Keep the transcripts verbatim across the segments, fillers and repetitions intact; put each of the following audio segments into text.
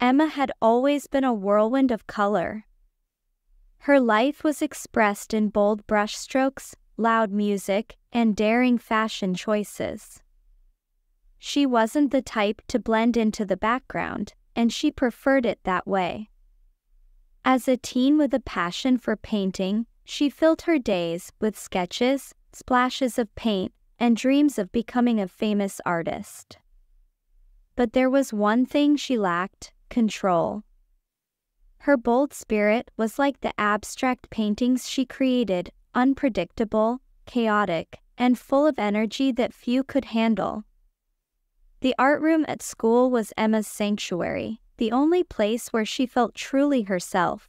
Emma had always been a whirlwind of color. Her life was expressed in bold brushstrokes, loud music, and daring fashion choices. She wasn't the type to blend into the background, and she preferred it that way. As a teen with a passion for painting, she filled her days with sketches, splashes of paint, and dreams of becoming a famous artist. But there was one thing she lacked: control. Her bold spirit was like the abstract paintings she created, unpredictable, chaotic, and full of energy that few could handle. The art room at school was Emma's sanctuary, the only place where she felt truly herself.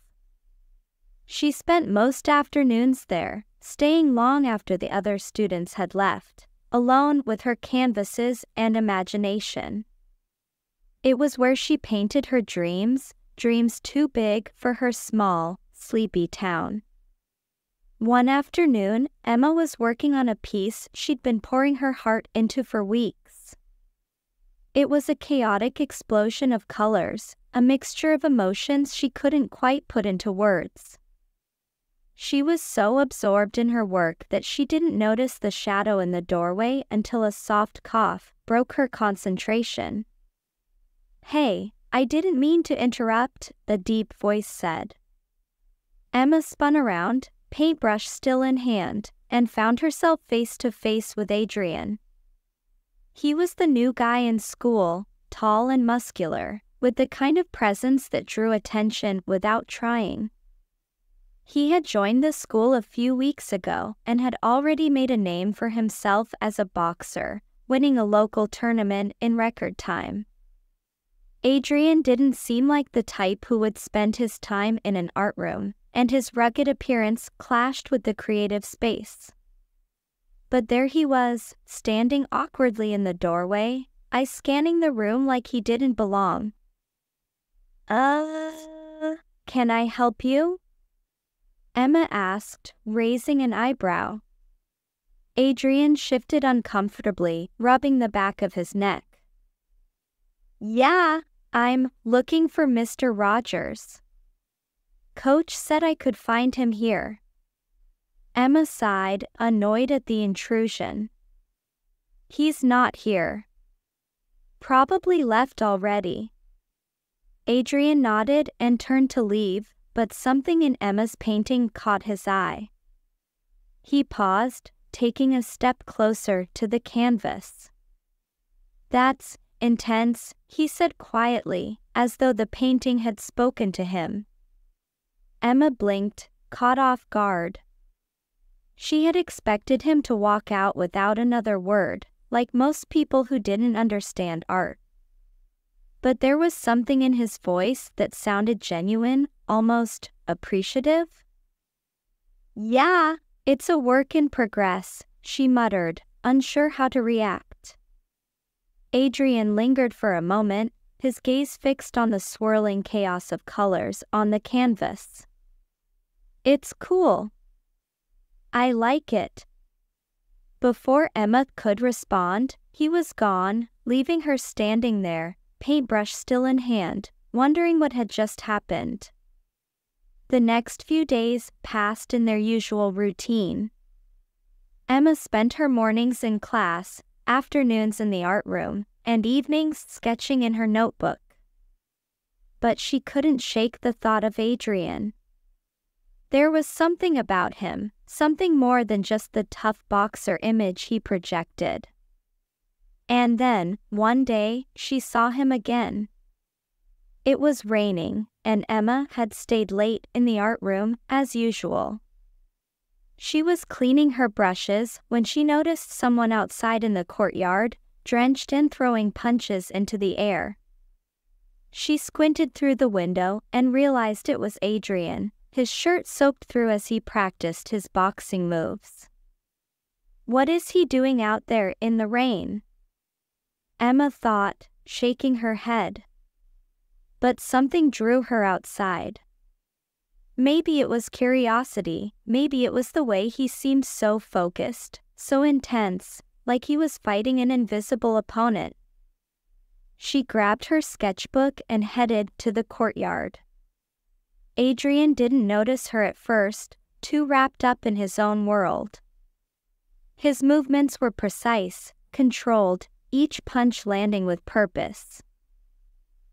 She spent most afternoons there, staying long after the other students had left, alone with her canvases and imagination. It was where she painted her dreams, dreams too big for her small, sleepy town. One afternoon, Emma was working on a piece she'd been pouring her heart into for weeks. It was a chaotic explosion of colors, a mixture of emotions she couldn't quite put into words. She was so absorbed in her work that she didn't notice the shadow in the doorway until a soft cough broke her concentration. "Hey, I didn't mean to interrupt," the deep voice said. Emma spun around, paintbrush still in hand, and found herself face to face with Adrian. He was the new guy in school, tall and muscular, with the kind of presence that drew attention without trying. He had joined the school a few weeks ago and had already made a name for himself as a boxer, winning a local tournament in record time. Adrian didn't seem like the type who would spend his time in an art room, and his rugged appearance clashed with the creative space. But there he was, standing awkwardly in the doorway, eyes scanning the room like he didn't belong. Uh, can I help you?" Emma asked, raising an eyebrow. Adrian shifted uncomfortably, rubbing the back of his neck. "Yeah, I'm looking for Mister Rogers. Coach said I could find him here." Emma sighed, annoyed at the intrusion. "He's not here. Probably left already." Adrian nodded and turned to leave, but something in Emma's painting caught his eye. He paused, taking a step closer to the canvas. "That's intense," he said quietly, as though the painting had spoken to him. Emma blinked, caught off guard. She had expected him to walk out without another word, like most people who didn't understand art. But there was something in his voice that sounded genuine, almost appreciative. "Yeah, it's a work in progress," she muttered, unsure how to react. Adrian lingered for a moment, his gaze fixed on the swirling chaos of colors on the canvas. "It's cool. I like it." Before Emma could respond, he was gone, leaving her standing there, paintbrush still in hand, wondering what had just happened. The next few days passed in their usual routine. Emma spent her mornings in class, afternoons in the art room, and evenings sketching in her notebook. But she couldn't shake the thought of Adrian. There was something about him, something more than just the tough boxer image he projected. And then, one day, she saw him again. It was raining, and Emma had stayed late in the art room, as usual. She was cleaning her brushes when she noticed someone outside in the courtyard, drenched and throwing punches into the air. She squinted through the window and realized it was Adrian, his shirt soaked through as he practiced his boxing moves. What is he doing out there in the rain? Emma thought, shaking her head. But something drew her outside. Maybe it was curiosity, maybe it was the way he seemed so focused, so intense, like he was fighting an invisible opponent. She grabbed her sketchbook and headed to the courtyard. Adrian didn't notice her at first, too wrapped up in his own world. His movements were precise, controlled, each punch landing with purpose.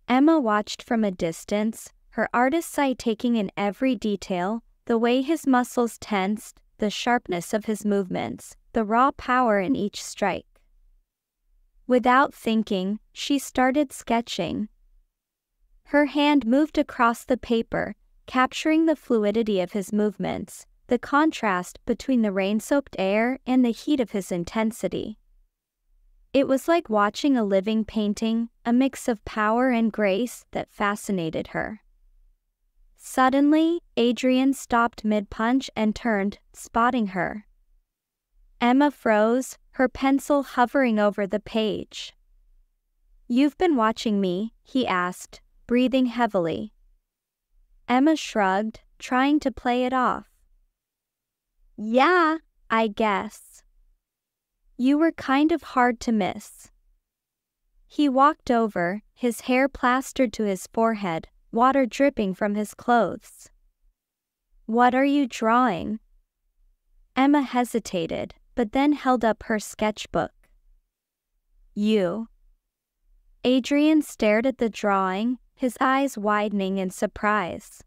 Emma watched from a distance, her artist's eye taking in every detail, the way his muscles tensed, the sharpness of his movements, the raw power in each strike. Without thinking, she started sketching. Her hand moved across the paper, capturing the fluidity of his movements, the contrast between the rain-soaked air and the heat of his intensity. It was like watching a living painting, a mix of power and grace that fascinated her. Suddenly, Adrian stopped mid-punch and turned, spotting her. Emma froze, her pencil hovering over the page. "You've been watching me?" he asked, breathing heavily. Emma shrugged, trying to play it off. "Yeah, I guess. You were kind of hard to miss." He walked over, his hair plastered to his forehead, water dripping from his clothes. "What are you drawing?" Emma hesitated, but then held up her sketchbook. "You." Adrian stared at the drawing, his eyes widening in surprise.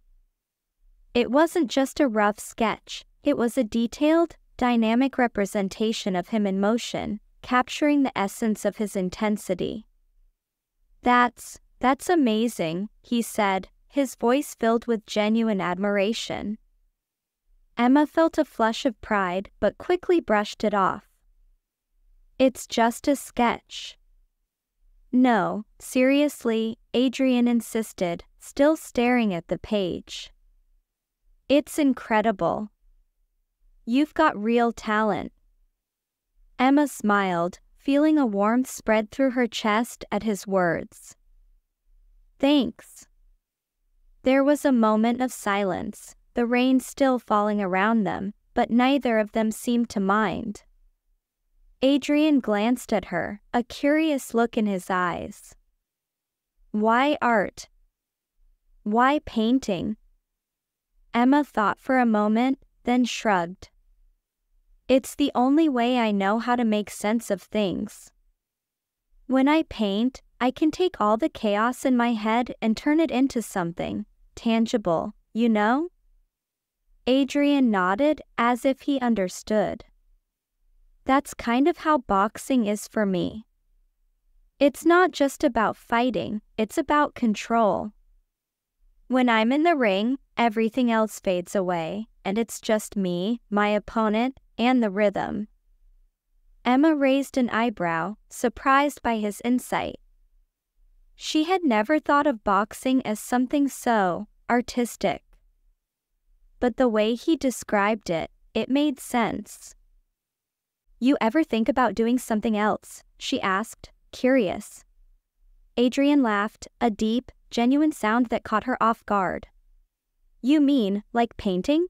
It wasn't just a rough sketch, it was a detailed, dynamic representation of him in motion, capturing the essence of his intensity. That's, that's amazing, he said, his voice filled with genuine admiration. Emma felt a flush of pride, but quickly brushed it off. "It's just a sketch." "No, seriously," Adrian insisted, still staring at the page. "It's incredible. You've got real talent." Emma smiled, feeling a warmth spread through her chest at his words. "Thanks." There was a moment of silence, the rain still falling around them, but neither of them seemed to mind. Adrian glanced at her, a curious look in his eyes. "Why art? Why painting?" Emma thought for a moment, then shrugged. "It's the only way I know how to make sense of things. When I paint, I can take all the chaos in my head and turn it into something tangible, you know?" Adrian nodded, as if he understood. "That's kind of how boxing is for me. It's not just about fighting, it's about control. When I'm in the ring, everything else fades away, and it's just me, my opponent, and the rhythm." Emma raised an eyebrow, surprised by his insight. She had never thought of boxing as something so artistic. But the way he described it, it made sense. "You ever think about doing something else?" she asked, curious. Adrian laughed, a deep, genuine sound that caught her off guard. "You mean, like painting?"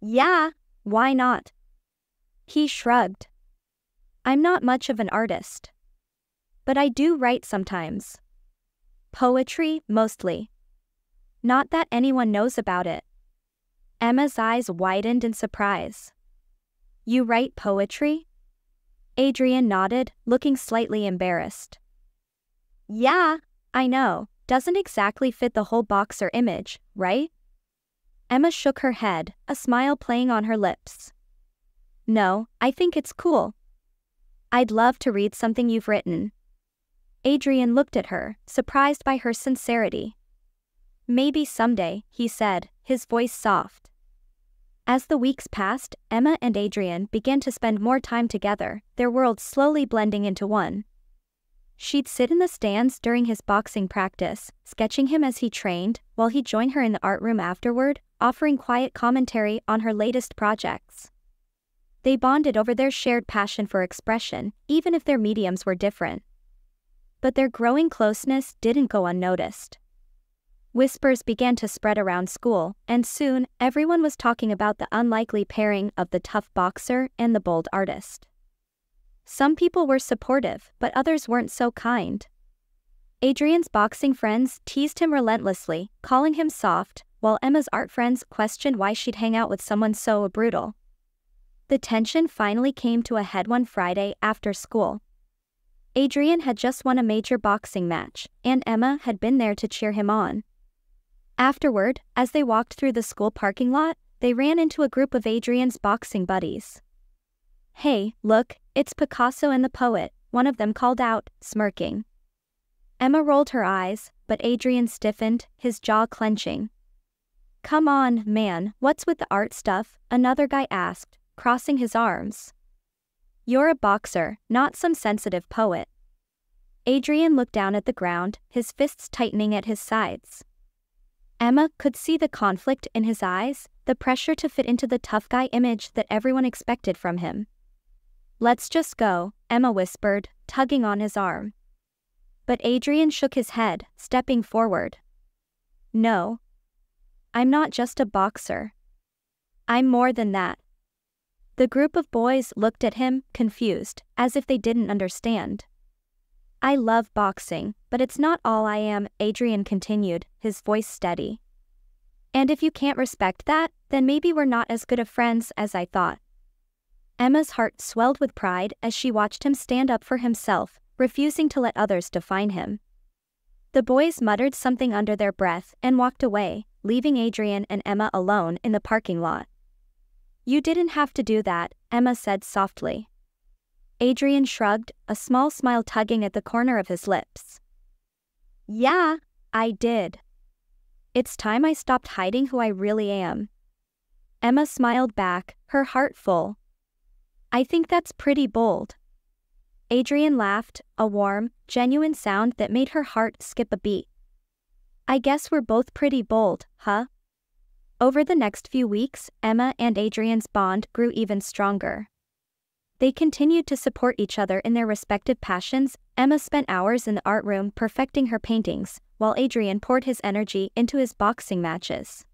"Yeah, why not?" He shrugged. "I'm not much of an artist. But I do write sometimes. Poetry, mostly. Not that anyone knows about it." Emma's eyes widened in surprise. "You write poetry?" Adrian nodded, looking slightly embarrassed. "Yeah, I know, doesn't exactly fit the whole boxer image, right?" Emma shook her head, a smile playing on her lips. "No, I think it's cool. I'd love to read something you've written." Adrian looked at her, surprised by her sincerity. "Maybe someday," he said, his voice soft. As the weeks passed, Emma and Adrian began to spend more time together, their worlds slowly blending into one. She'd sit in the stands during his boxing practice, sketching him as he trained, while he'd join her in the art room afterward, offering quiet commentary on her latest projects. They bonded over their shared passion for expression, even if their mediums were different. But their growing closeness didn't go unnoticed. Whispers began to spread around school, and soon, everyone was talking about the unlikely pairing of the tough boxer and the bold artist. Some people were supportive, but others weren't so kind. Adrian's boxing friends teased him relentlessly, calling him soft, while Emma's art friends questioned why she'd hang out with someone so brutal. The tension finally came to a head one Friday after school. Adrian had just won a major boxing match, and Emma had been there to cheer him on. Afterward, as they walked through the school parking lot, they ran into a group of Adrian's boxing buddies. "Hey, look, it's Picasso and the poet," one of them called out, smirking. Emma rolled her eyes, but Adrian stiffened, his jaw clenching. "Come on, man, what's with the art stuff?" another guy asked, crossing his arms. "You're a boxer, not some sensitive poet." Adrian looked down at the ground, his fists tightening at his sides. Emma could see the conflict in his eyes, the pressure to fit into the tough guy image that everyone expected from him. "Let's just go," Emma whispered, tugging on his arm. But Adrian shook his head, stepping forward. "No. I'm not just a boxer. I'm more than that." The group of boys looked at him, confused, as if they didn't understand. "I love boxing, but it's not all I am," Adrian continued, his voice steady. "And if you can't respect that, then maybe we're not as good of friends as I thought." Emma's heart swelled with pride as she watched him stand up for himself, refusing to let others define him. The boys muttered something under their breath and walked away, leaving Adrian and Emma alone in the parking lot. "You didn't have to do that," Emma said softly. Adrian shrugged, a small smile tugging at the corner of his lips. "Yeah, I did. It's time I stopped hiding who I really am." Emma smiled back, her heart full. "I think that's pretty bold." Adrian laughed, a warm, genuine sound that made her heart skip a beat. "I guess we're both pretty bold, huh?" Over the next few weeks, Emma and Adrian's bond grew even stronger. They continued to support each other in their respective passions. Emma spent hours in the art room perfecting her paintings, while Adrian poured his energy into his boxing matches.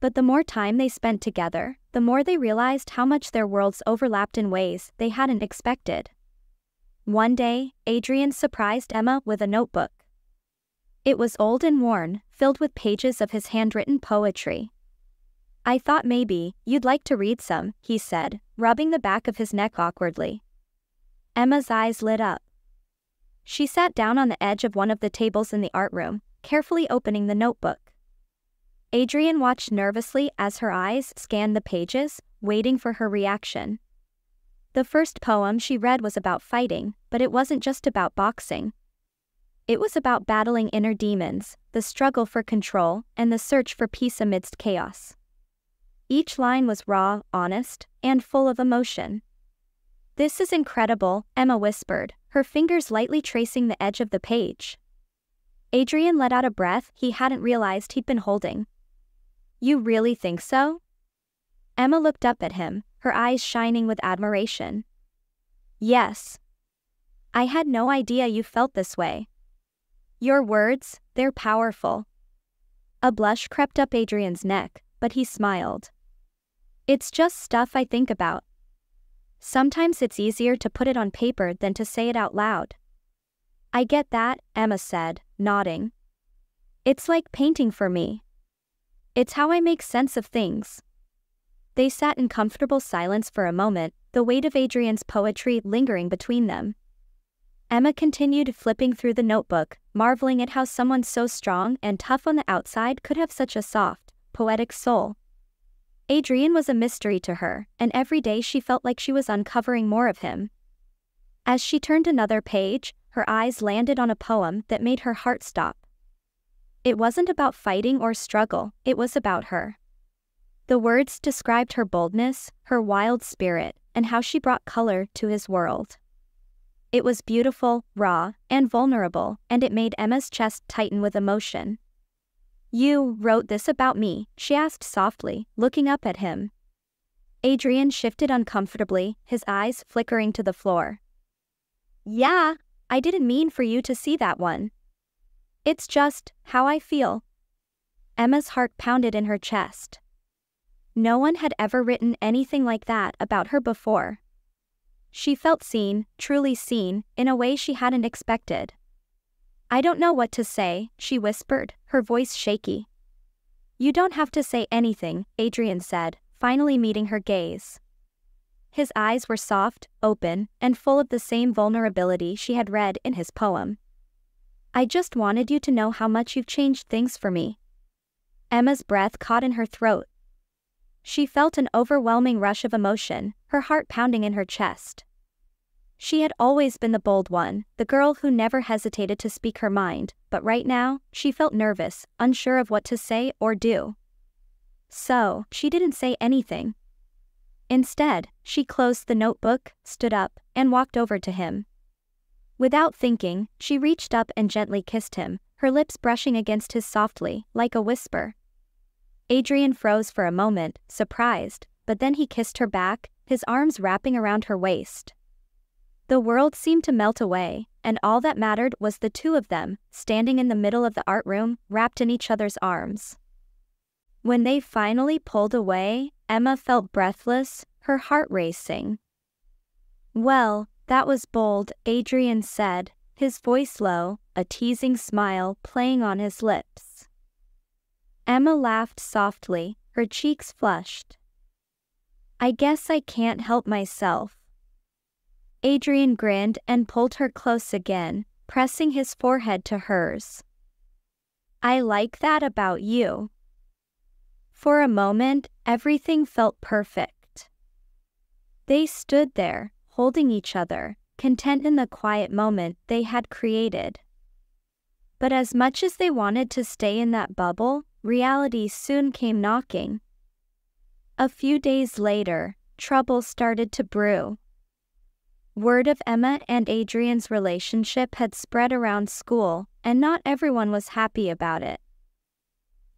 But the more time they spent together, the more they realized how much their worlds overlapped in ways they hadn't expected. One day, Adrian surprised Emma with a notebook. It was old and worn, filled with pages of his handwritten poetry. "I thought maybe you'd like to read some," he said, rubbing the back of his neck awkwardly. Emma's eyes lit up. She sat down on the edge of one of the tables in the art room, carefully opening the notebook. Adrian watched nervously as her eyes scanned the pages, waiting for her reaction. The first poem she read was about fighting, but it wasn't just about boxing. It was about battling inner demons, the struggle for control, and the search for peace amidst chaos. Each line was raw, honest, and full of emotion. "This is incredible," Emma whispered, her fingers lightly tracing the edge of the page. Adrian let out a breath he hadn't realized he'd been holding. "You really think so?" Emma looked up at him, her eyes shining with admiration. "Yes. I had no idea you felt this way. Your words, they're powerful." A blush crept up Adrian's neck, but he smiled. "It's just stuff I think about. Sometimes it's easier to put it on paper than to say it out loud." "I get that," Emma said, nodding. "It's like painting for me. It's how I make sense of things." They sat in comfortable silence for a moment, the weight of Adrian's poetry lingering between them. Emma continued flipping through the notebook, marveling at how someone so strong and tough on the outside could have such a soft, poetic soul. Adrian was a mystery to her, and every day she felt like she was uncovering more of him. As she turned another page, her eyes landed on a poem that made her heart stop. It wasn't about fighting or struggle, it was about her. The words described her boldness, her wild spirit, and how she brought color to his world. It was beautiful, raw, and vulnerable, and it made Emma's chest tighten with emotion. "You wrote this about me?" she asked softly, looking up at him. Adrian shifted uncomfortably, his eyes flickering to the floor. "Yeah, I didn't mean for you to see that one. It's just how I feel." Emma's heart pounded in her chest. No one had ever written anything like that about her before. She felt seen, truly seen, in a way she hadn't expected. I don't know what to say, she whispered, her voice shaky. You don't have to say anything, Adrian said, finally meeting her gaze. His eyes were soft, open, and full of the same vulnerability she had read in his poem. I just wanted you to know how much you've changed things for me. Emma's breath caught in her throat. She felt an overwhelming rush of emotion, her heart pounding in her chest. She had always been the bold one, the girl who never hesitated to speak her mind, but right now, she felt nervous, unsure of what to say or do. So, she didn't say anything. Instead, she closed the notebook, stood up, and walked over to him. Without thinking, she reached up and gently kissed him, her lips brushing against his softly, like a whisper. Adrian froze for a moment, surprised, but then he kissed her back, his arms wrapping around her waist. The world seemed to melt away, and all that mattered was the two of them, standing in the middle of the art room, wrapped in each other's arms. When they finally pulled away, Emma felt breathless, her heart racing. Well, that was bold, Adrian said, his voice low, a teasing smile playing on his lips. Emma laughed softly, her cheeks flushed. I guess I can't help myself. Adrian grinned and pulled her close again, pressing his forehead to hers. I like that about you. For a moment, everything felt perfect. They stood there, holding each other, content in the quiet moment they had created. But as much as they wanted to stay in that bubble, reality soon came knocking. A few days later, trouble started to brew. Word of Emma and Adrian's relationship had spread around school, and not everyone was happy about it.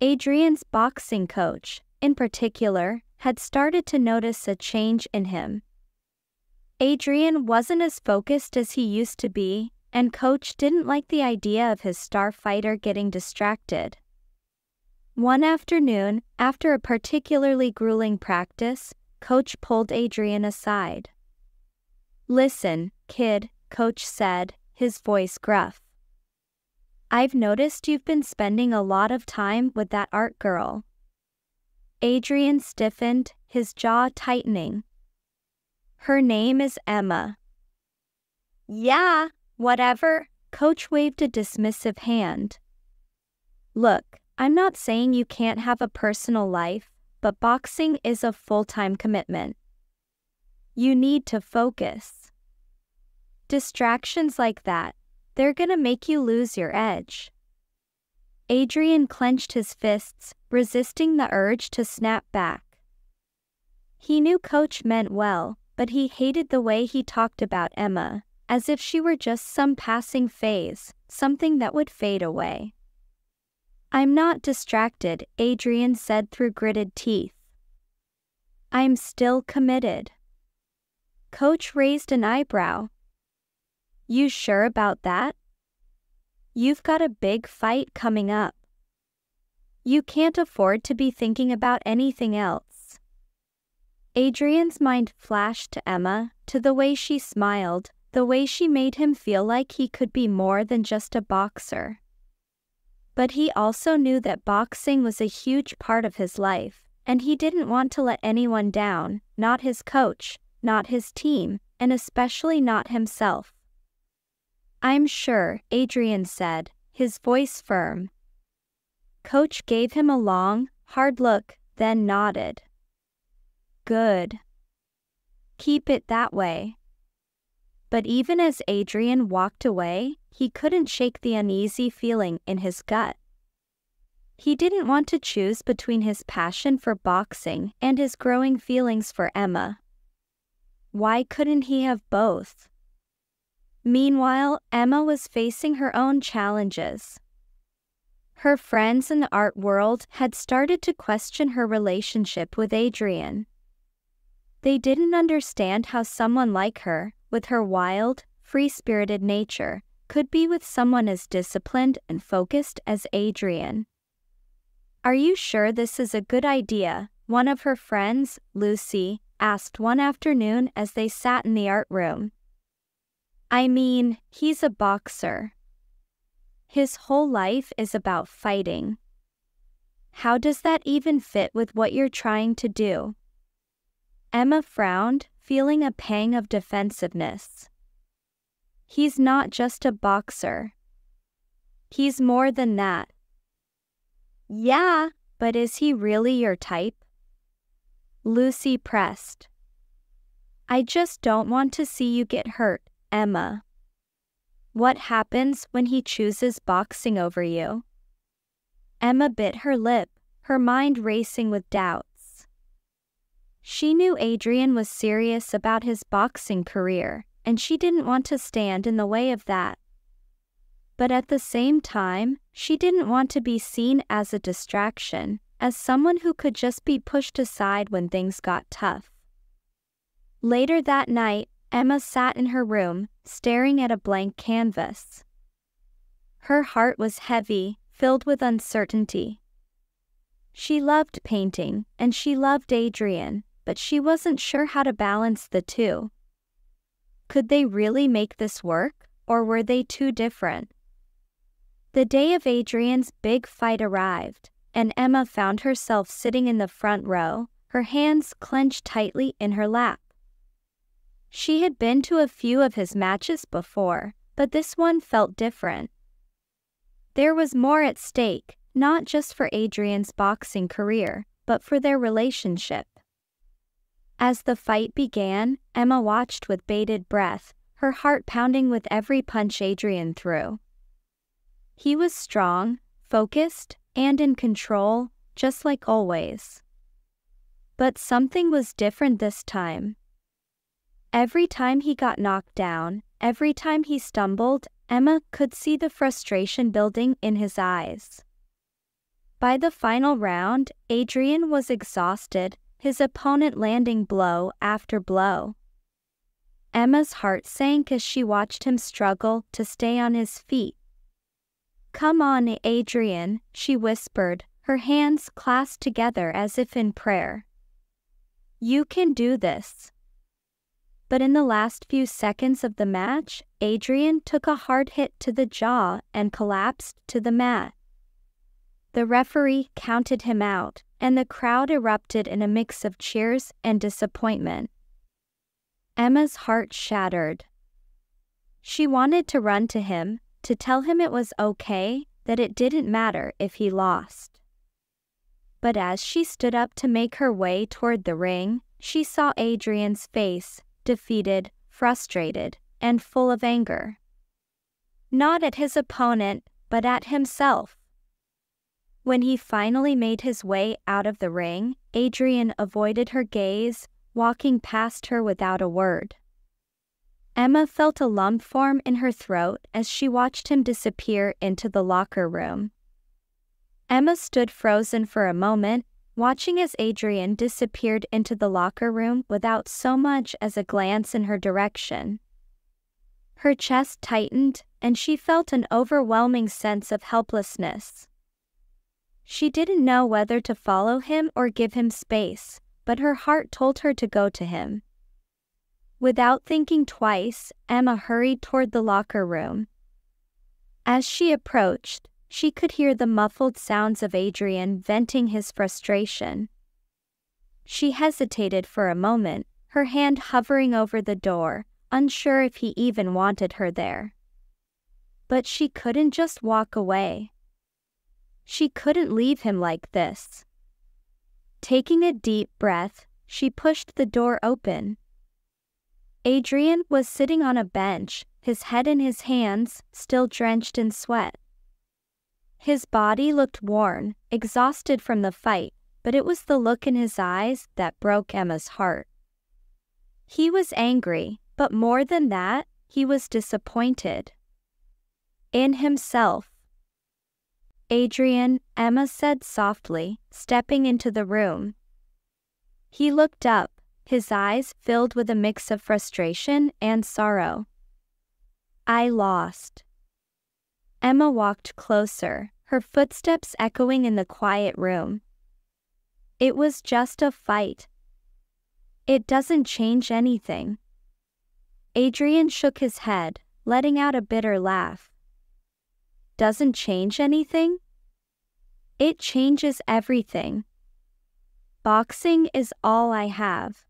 Adrian's boxing coach, in particular, had started to notice a change in him. Adrian wasn't as focused as he used to be, and coach didn't like the idea of his star fighter getting distracted. One afternoon, after a particularly grueling practice, coach pulled Adrian aside. Listen, kid, coach said, his voice gruff. I've noticed you've been spending a lot of time with that art girl. Adrian stiffened, his jaw tightening. Her name is Emma. Yeah, whatever, coach waved a dismissive hand. Look, I'm not saying you can't have a personal life, but boxing is a full-time commitment. You need to focus. Distractions like that, they're gonna make you lose your edge. Adrian clenched his fists, resisting the urge to snap back. He knew coach meant well, but he hated the way he talked about Emma, as if she were just some passing phase, something that would fade away. I'm not distracted, Adrian said through gritted teeth. I'm still committed. Coach raised an eyebrow. You sure about that? You've got a big fight coming up. You can't afford to be thinking about anything else. Adrian's mind flashed to Emma, to the way she smiled, the way she made him feel like he could be more than just a boxer. But he also knew that boxing was a huge part of his life, and he didn't want to let anyone down, not his coach, not his team, and especially not himself. I'm sure, Adrian said, his voice firm. Coach gave him a long, hard look, then nodded. Good. Keep it that way. But even as Adrian walked away, he couldn't shake the uneasy feeling in his gut. He didn't want to choose between his passion for boxing and his growing feelings for Emma. Why couldn't he have both? Meanwhile, Emma was facing her own challenges. Her friends in the art world had started to question her relationship with Adrian. They didn't understand how someone like her, with her wild, free-spirited nature, could be with someone as disciplined and focused as Adrian. Are you sure this is a good idea? One of her friends, Lucy, asked one afternoon as they sat in the art room. I mean, he's a boxer. His whole life is about fighting. How does that even fit with what you're trying to do? Emma frowned, feeling a pang of defensiveness. He's not just a boxer. He's more than that. Yeah, but is he really your type? Lucy pressed. I just don't want to see you get hurt, Emma. What happens when he chooses boxing over you? Emma bit her lip, her mind racing with doubts. She knew Adrian was serious about his boxing career, and she didn't want to stand in the way of that. But at the same time, she didn't want to be seen as a distraction, as someone who could just be pushed aside when things got tough. Later that night, Emma sat in her room, staring at a blank canvas. Her heart was heavy, filled with uncertainty. She loved painting, and she loved Adrian, but she wasn't sure how to balance the two. Could they really make this work, or were they too different? The day of Adrian's big fight arrived, and Emma found herself sitting in the front row, her hands clenched tightly in her lap. She had been to a few of his matches before, but this one felt different. There was more at stake, not just for Adrian's boxing career, but for their relationship. As the fight began, Emma watched with bated breath, her heart pounding with every punch Adrian threw. He was strong, focused, and in control, just like always. But something was different this time. Every time he got knocked down, every time he stumbled, Emma could see the frustration building in his eyes. By the final round, Adrian was exhausted, his opponent landing blow after blow. Emma's heart sank as she watched him struggle to stay on his feet. Come on, Adrian, she whispered, her hands clasped together as if in prayer. You can do this. But in the last few seconds of the match, Adrian took a hard hit to the jaw and collapsed to the mat. The referee counted him out, and the crowd erupted in a mix of cheers and disappointment. Emma's heart shattered. She wanted to run to him, to tell him it was okay, that it didn't matter if he lost. But as she stood up to make her way toward the ring, she saw Adrian's face, defeated, frustrated, and full of anger. Not at his opponent, but at himself. When he finally made his way out of the ring, Adrian avoided her gaze, walking past her without a word. Emma felt a lump form in her throat as she watched him disappear into the locker room. Emma stood frozen for a moment, watching as Adrian disappeared into the locker room without so much as a glance in her direction. Her chest tightened, and she felt an overwhelming sense of helplessness. She didn't know whether to follow him or give him space, but her heart told her to go to him. Without thinking twice, Emma hurried toward the locker room. As she approached, she could hear the muffled sounds of Adrian venting his frustration. She hesitated for a moment, her hand hovering over the door, unsure if he even wanted her there. But she couldn't just walk away. She couldn't leave him like this. Taking a deep breath, she pushed the door open. Adrian was sitting on a bench, his head in his hands, still drenched in sweat. His body looked worn, exhausted from the fight, but it was the look in his eyes that broke Emma's heart. He was angry, but more than that, he was disappointed. In himself. Adrian, Emma said softly, stepping into the room. He looked up, his eyes filled with a mix of frustration and sorrow. I lost. Emma walked closer, her footsteps echoing in the quiet room. It was just a fight. It doesn't change anything. Adrian shook his head, letting out a bitter laugh. doesn't change anything? It changes everything. Boxing is all I have.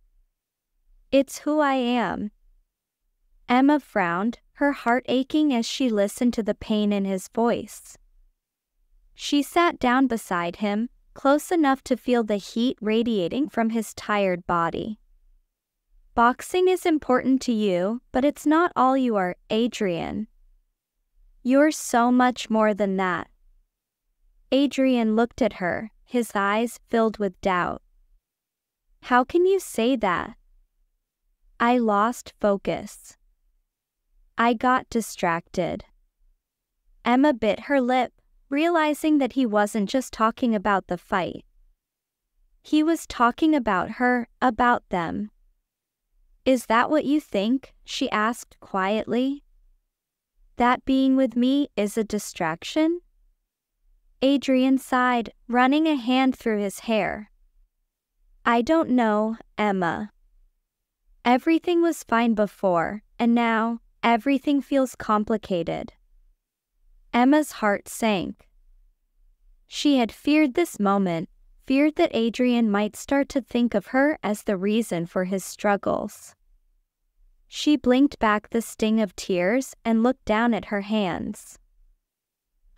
It's who I am. Emma frowned, her heart aching as she listened to the pain in his voice. She sat down beside him, close enough to feel the heat radiating from his tired body. Boxing is important to you, but it's not all you are, Adrian. You're so much more than that. Adrian looked at her, his eyes filled with doubt. How can you say that? I lost focus. I got distracted. Emma bit her lip, realizing that he wasn't just talking about the fight. He was talking about her, about them. Is that what you think? She asked quietly. That being with me is a distraction? Adrian sighed, running a hand through his hair. I don't know, Emma. Everything was fine before, and now, everything feels complicated. Emma's heart sank. She had feared this moment, feared that Adrian might start to think of her as the reason for his struggles. She blinked back the sting of tears and looked down at her hands.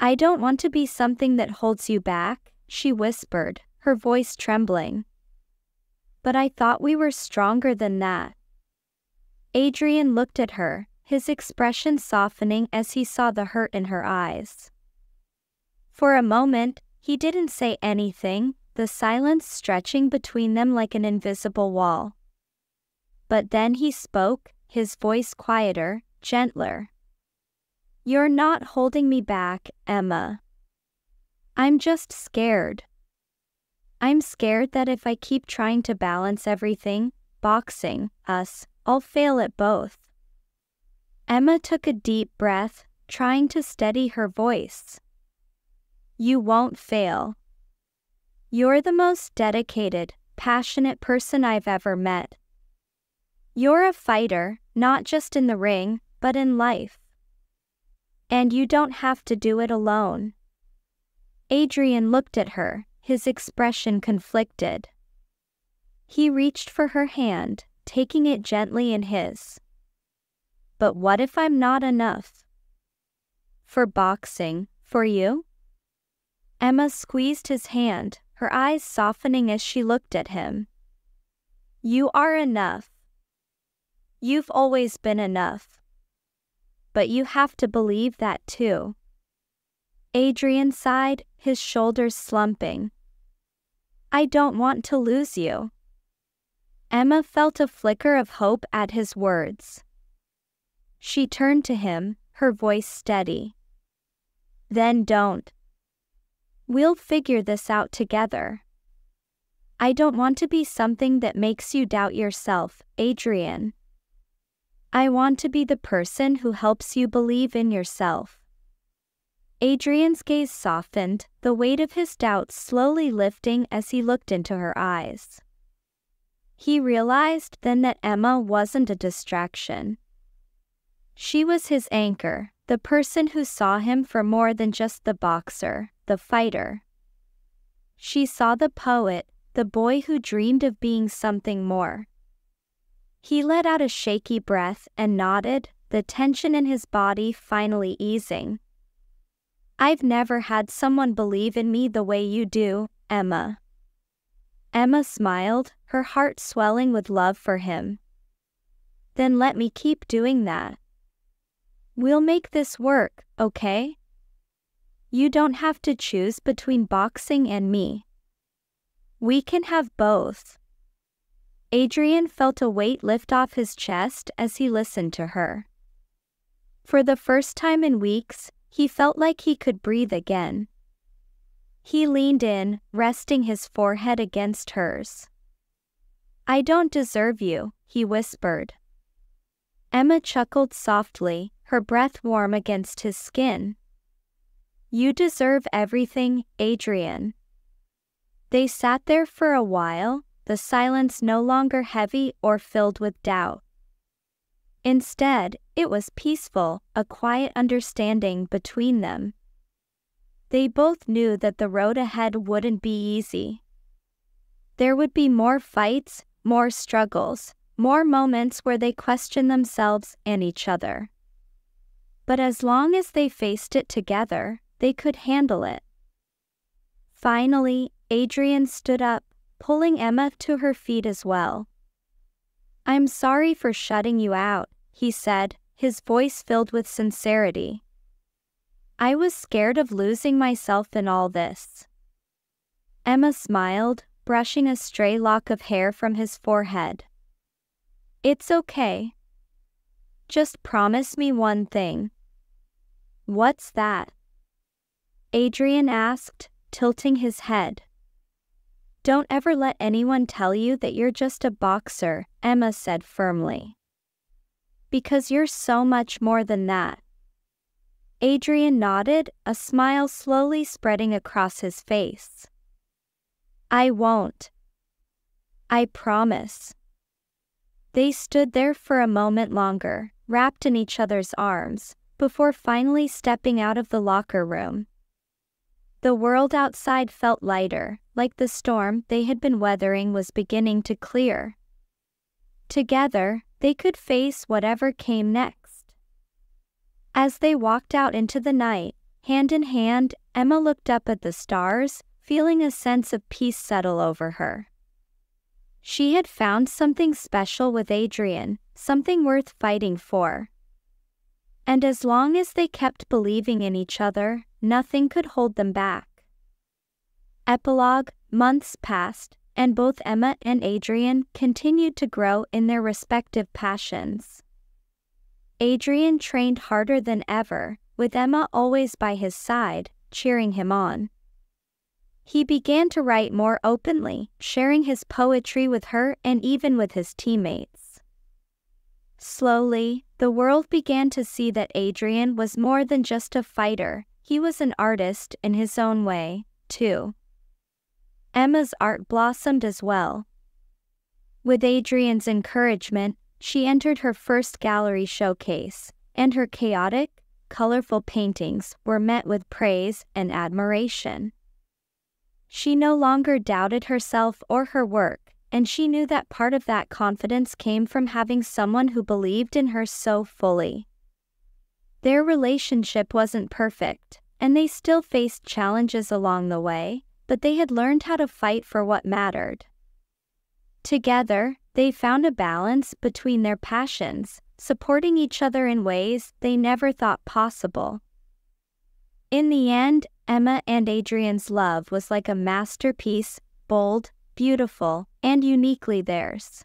I don't want to be something that holds you back, she whispered, her voice trembling. But I thought we were stronger than that. Adrian looked at her, his expression softening as he saw the hurt in her eyes. For a moment, he didn't say anything, the silence stretching between them like an invisible wall. But then he spoke, his voice quieter, gentler. You're not holding me back, Emma. I'm just scared. I'm scared that if I keep trying to balance everything, boxing, us, I'll fail at both. Emma took a deep breath, trying to steady her voice. You won't fail. You're the most dedicated, passionate person I've ever met. You're a fighter, not just in the ring, but in life. And you don't have to do it alone. Adrian looked at her, his expression conflicted. He reached for her hand, taking it gently in his. But what if I'm not enough? For boxing, for you? Emma squeezed his hand, her eyes softening as she looked at him. You are enough. You've always been enough. But you have to believe that too. Adrian sighed, his shoulders slumping. I don't want to lose you. Emma felt a flicker of hope at his words. She turned to him, her voice steady. Then don't. We'll figure this out together. I don't want to be something that makes you doubt yourself, Adrian. I want to be the person who helps you believe in yourself. Adrian's gaze softened, the weight of his doubts slowly lifting as he looked into her eyes. He realized then that Emma wasn't a distraction. She was his anchor, the person who saw him for more than just the boxer, the fighter. She saw the poet, the boy who dreamed of being something more. He let out a shaky breath and nodded, the tension in his body finally easing. I've never had someone believe in me the way you do, Emma. Emma smiled, her heart swelling with love for him. Then let me keep doing that. We'll make this work, okay? You don't have to choose between boxing and me. We can have both. Adrian felt a weight lift off his chest as he listened to her. For the first time in weeks, he felt like he could breathe again. He leaned in, resting his forehead against hers. I don't deserve you, he whispered. Emma chuckled softly, her breath warm against his skin. You deserve everything, Adrian. They sat there for a while, the silence no longer heavy or filled with doubt. Instead, it was peaceful, a quiet understanding between them. They both knew that the road ahead wouldn't be easy. There would be more fights, more struggles, more moments where they questioned themselves and each other. But as long as they faced it together, they could handle it. Finally, Adrian stood up, pulling Emma to her feet as well. "I'm sorry for shutting you out," he said, his voice filled with sincerity. "I was scared of losing myself in all this." Emma smiled, brushing a stray lock of hair from his forehead. "It's okay. Just promise me one thing." "What's that?" Adrian asked, tilting his head. "Don't ever let anyone tell you that you're just a boxer," Emma said firmly. "Because you're so much more than that." Adrian nodded, a smile slowly spreading across his face. "I won't. I promise." They stood there for a moment longer, wrapped in each other's arms, before finally stepping out of the locker room. The world outside felt lighter, like the storm they had been weathering was beginning to clear. Together, they could face whatever came next. As they walked out into the night, hand in hand, Emma looked up at the stars, feeling a sense of peace settle over her. She had found something special with Adrian, something worth fighting for. And as long as they kept believing in each other, nothing could hold them back. Epilogue. Months passed, and both Emma and Adrian continued to grow in their respective passions. Adrian trained harder than ever, with Emma always by his side, cheering him on. He began to write more openly, sharing his poetry with her and even with his teammates. Slowly, the world began to see that Adrian was more than just a fighter. He was an artist in his own way, too. Emma's art blossomed as well. With Adrian's encouragement, she entered her first gallery showcase, and her chaotic, colorful paintings were met with praise and admiration. She no longer doubted herself or her work, and she knew that part of that confidence came from having someone who believed in her so fully. Their relationship wasn't perfect, and they still faced challenges along the way, but they had learned how to fight for what mattered. Together, they found a balance between their passions, supporting each other in ways they never thought possible. In the end, Emma and Adrian's love was like a masterpiece, bold, beautiful, and uniquely theirs.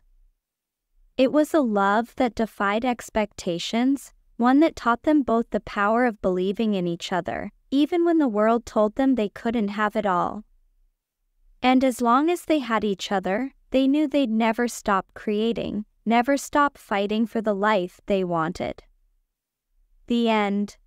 It was a love that defied expectations, one that taught them both the power of believing in each other, even when the world told them they couldn't have it all. And as long as they had each other, they knew they'd never stop creating, never stop fighting for the life they wanted. The end.